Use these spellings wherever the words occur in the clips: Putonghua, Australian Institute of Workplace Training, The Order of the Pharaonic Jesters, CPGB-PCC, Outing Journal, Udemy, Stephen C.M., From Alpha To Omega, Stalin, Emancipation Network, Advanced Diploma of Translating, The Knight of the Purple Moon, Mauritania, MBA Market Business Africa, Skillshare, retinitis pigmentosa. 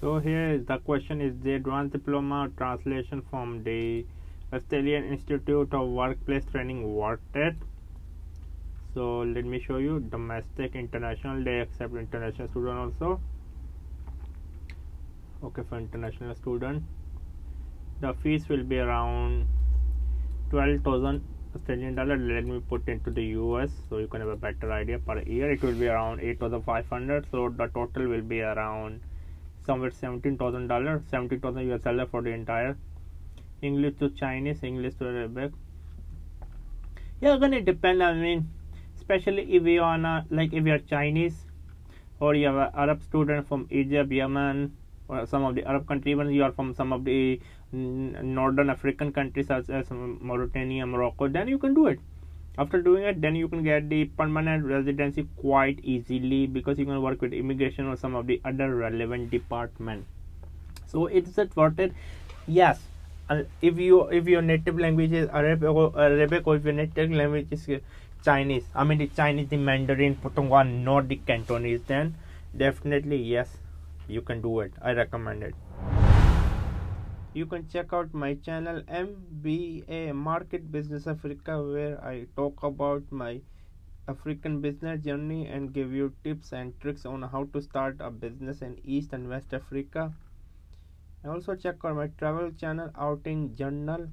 So here is the question is the advanced diploma translation from the Australian Institute of Workplace Training, what that? So let me show you domestic, international, they accept international student also. Okay, for international student the fees will be around 12,000 Australian dollar. Let me put into the US so you can have a better idea. Per year it will be around 8,500, so the total will be around somewhere $17,000, 70,000 US dollar for the entire. English to Chinese, English to Arabic. Yeah, gonna depend. I mean, especially if we on a, like if you are Chinese or you have an Arab student from Egypt, Yemen, or some of the Arab countries, even you are from some of the northern African countries such as Mauritania, Morocco, then you can do it. After doing it, then you can get the permanent residency quite easily because you can work with immigration or some of the other relevant department. So it's worth it. Yes. If your native language is Arabic or if your native language is Chinese, I mean the Chinese, the Mandarin, Putonghua, not the Cantonese, then definitely yes, you can do it. I recommend it. You can check out my channel MBA Market Business Africa, where I talk about my African business journey and give you tips and tricks on how to start a business in East and West Africa. I also check out my travel channel Outing Journal,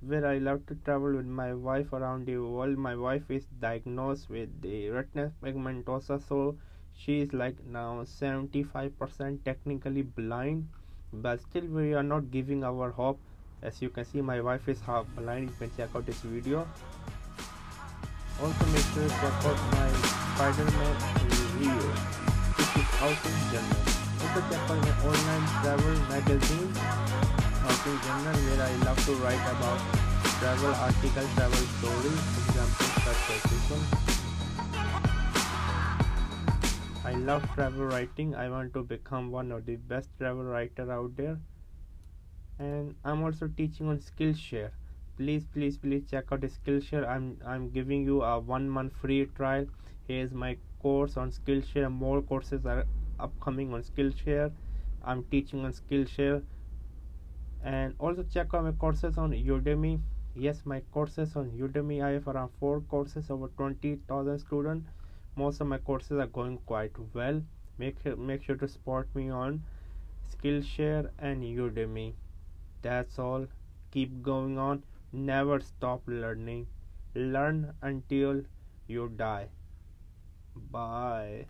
where I love to travel with my wife around the world. My wife is diagnosed with the retinitis pigmentosa, so she is like now 75% technically blind, but still we are not giving our hope. As you can see, my wife is half blind. You can check out this video. Also make sure to check out my Spider-Man review, which is Outing Journal. Also check out my online travel magazine Outing Journal, where I love to write about travel articles, travel stories, examples such as this one. I love travel writing. I want to become one of the best travel writer out there, and I'm also teaching on Skillshare. Please check out Skillshare. I'm giving you a 1 month free trial. Here's my course on Skillshare. More courses are upcoming on Skillshare. I'm teaching on Skillshare, and also check out my courses on Udemy. Yes, my courses on Udemy, I have around 4 courses, over 20,000 students. Most of my courses are going quite well. Make sure to support me on Skillshare and Udemy. That's all. Keep going on, never stop learning. Learn until you die. Bye.